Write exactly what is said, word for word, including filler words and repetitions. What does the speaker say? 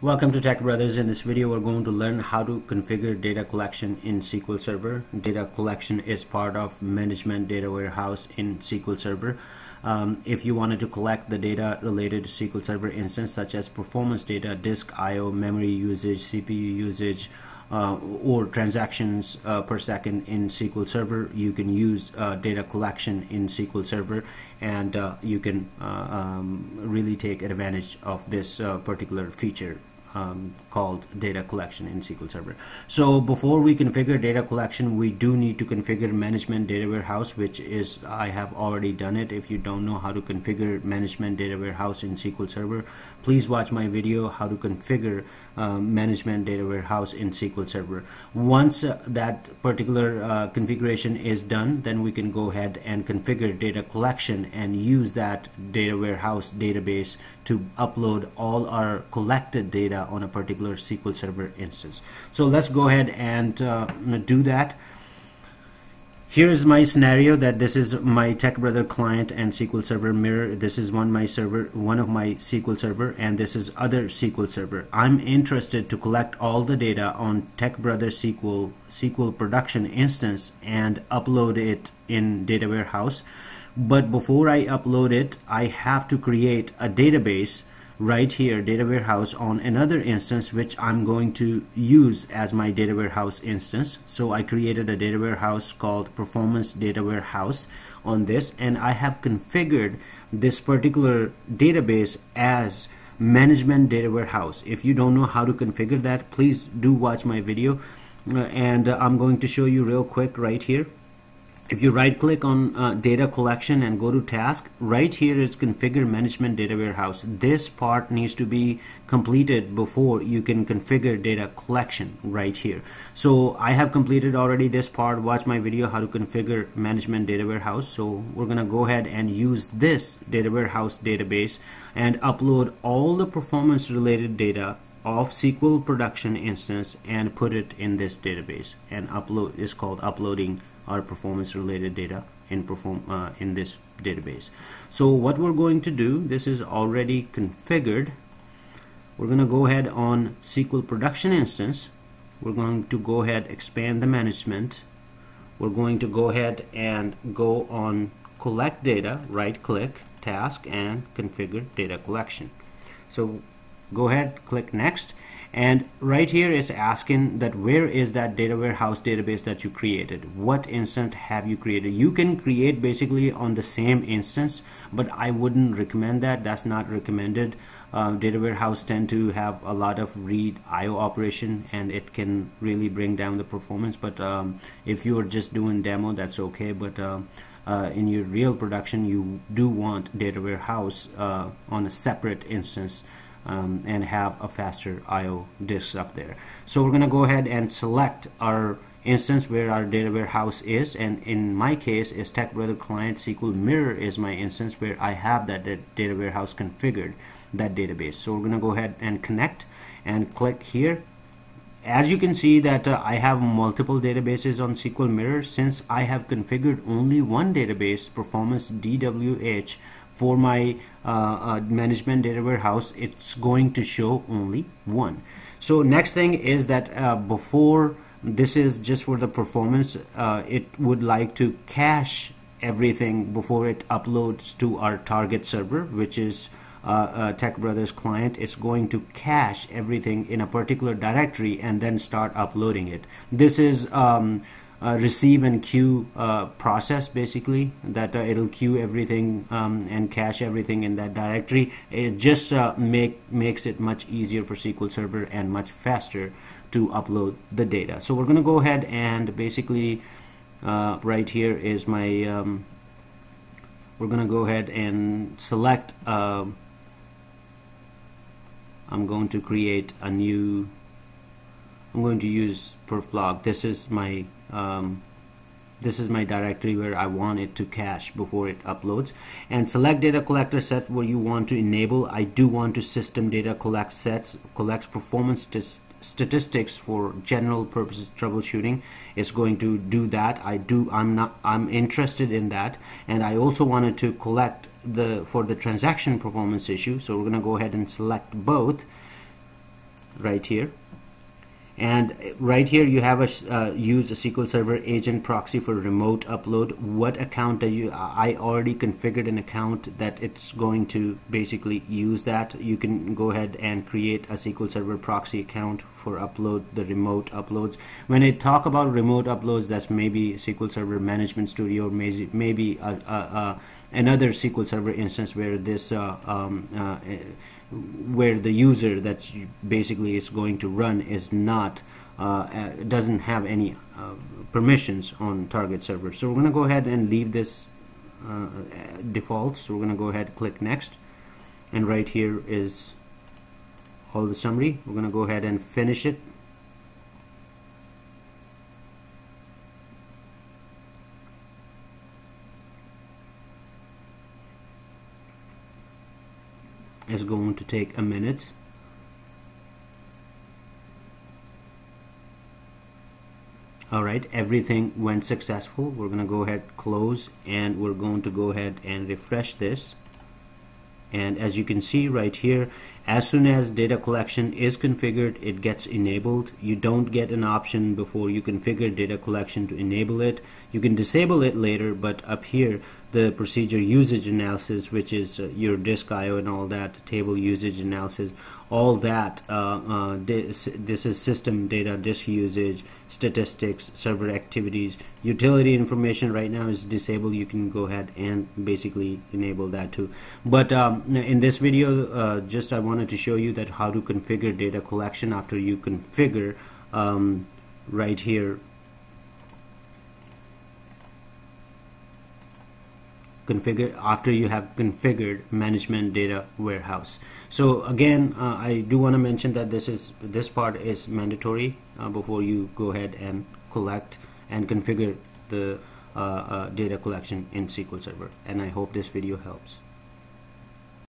Welcome to Tech Brothers. In this video we're going to learn how to configure data collection in S Q L Server. Data collection is part of Management Data Warehouse in S Q L Server. Um, if you wanted to collect the data related to S Q L Server instance, such as performance data, disk I O, memory usage, C P U usage, uh, or transactions uh, per second in S Q L Server, you can use uh, data collection in S Q L Server, and uh, you can uh, um, really take advantage of this uh, particular feature Um, called data collection in S Q L Server. So before we configure data collection, we do need to configure Management Data Warehouse, which is I have already done it. If you don't know how to configure Management Data Warehouse in S Q L Server, please watch my video how to configure um, Management Data Warehouse in S Q L Server. Once uh, that particular uh, configuration is done, then we can go ahead and configure data collection and use that data warehouse database to upload all our collected data on a particular S Q L Server instance. So let's go ahead and uh, do that. Here is my scenario that this is my TechBrothers client and S Q L Server mirror. This is one my server, one of my S Q L Server, and this is other S Q L Server. I'm interested to collect all the data on TechBrothers S Q L S Q L production instance and upload it in data warehouse. But before I upload it, I have to create a database right here, data warehouse, on another instance which I'm going to use as my data warehouse instance. So I created a data warehouse called performance data warehouse on this, and I have configured this particular database as management data warehouse. If you don't know how to configure that, please do watch my video, and I'm going to show you real quick right here. If you right click on uh, data collection and go to task, right here is configure management data warehouse. This part needs to be completed before you can configure data collection right here. So I have completed already this part. Watch my video how to configure management data warehouse. So we're gonna go ahead and use this data warehouse database and upload all the performance related data of S Q L production instance and put it in this database, and upload is called uploading our performance related data in perform uh, in this database. So what we're going to do, this is already configured. We're going to go ahead on S Q L production instance. We're going to go ahead, expand the management. We're going to go ahead and go on collect data, right click, task, and configure data collection. So go ahead, click next, and right here is asking that where is that data warehouse database that you created, what instance have you created. You can create basically on the same instance, but I wouldn't recommend that. That's not recommended. Uh, data warehouse tend to have a lot of read I O operation, and it can really bring down the performance. But um, if you are just doing demo, that's okay. But uh, Uh, in your real production, you do want data warehouse uh, on a separate instance, um, and have a faster I O disk up there. So we're going to go ahead and select our instance where our data warehouse is, and in my case is TechBrothers client S Q L mirror is my instance where I have that data warehouse configured, that database. So we're going to go ahead and connect and click here. As you can see that uh, I have multiple databases on S Q L Mirror. Since I have configured only one database, performance D W H, for my uh, uh, management data warehouse, it's going to show only one. So next thing is that uh, before, this is just for the performance, uh, it would like to cache everything before it uploads to our target server, which is Uh, uh, TechBrothers client. Is going to cache everything in a particular directory and then start uploading it. This is um, a receive and queue uh, process, basically, that uh, it'll queue everything um, and cache everything in that directory. It just uh, make makes it much easier for S Q L Server and much faster to upload the data. So we're going to go ahead and basically uh, right here is my um, we're going to go ahead and select uh, I'm going to create a new, I'm going to use perflog. This is my um, this is my directory where I want it to cache before it uploads, and select data collector set where you want to enable. I do want to system data collect sets, collects performance statistics for general purposes troubleshooting. It's going to do that. I do, I'm not, I'm interested in that, and I also wanted to collect the for the transaction performance issue. So we're going to go ahead and select both, right here. And right here you have a uh, use a S Q L Server agent proxy for remote upload. What account are you? I already configured an account that it's going to basically use that. You can go ahead and create a S Q L Server proxy account for upload the remote uploads. When I talk about remote uploads, that's maybe S Q L Server Management Studio, maybe maybe a, a, a, another S Q L Server instance where this uh, um, uh, where the user that's basically is going to run is not uh, doesn't have any uh, permissions on target server. So we're going to go ahead and leave this uh, default. So we're going to go ahead, click next, and right here is all the summary. We're going to go ahead and finish it. It's going to take a minute. Alright, everything went successful. We're going to go ahead, close, and we're going to go ahead and refresh this. And as you can see right here, as soon as data collection is configured, it gets enabled. You don't get an option before you configure data collection to enable it. You can disable it later, but up here, the procedure usage analysis, which is uh, your disk I O and all that, table usage analysis, all that, uh, uh, this, this is system data, disk usage, statistics, server activities, utility information right now is disabled. You can go ahead and basically enable that too. But um, in this video, uh, just I wanted to show you that how to configure data collection after you configure um, right here. Configure after you have configured Management Data Warehouse. So again, uh, I do want to mention that this is this part is mandatory uh, before you go ahead and collect and configure the uh, uh, data collection in S Q L Server. And I hope this video helps.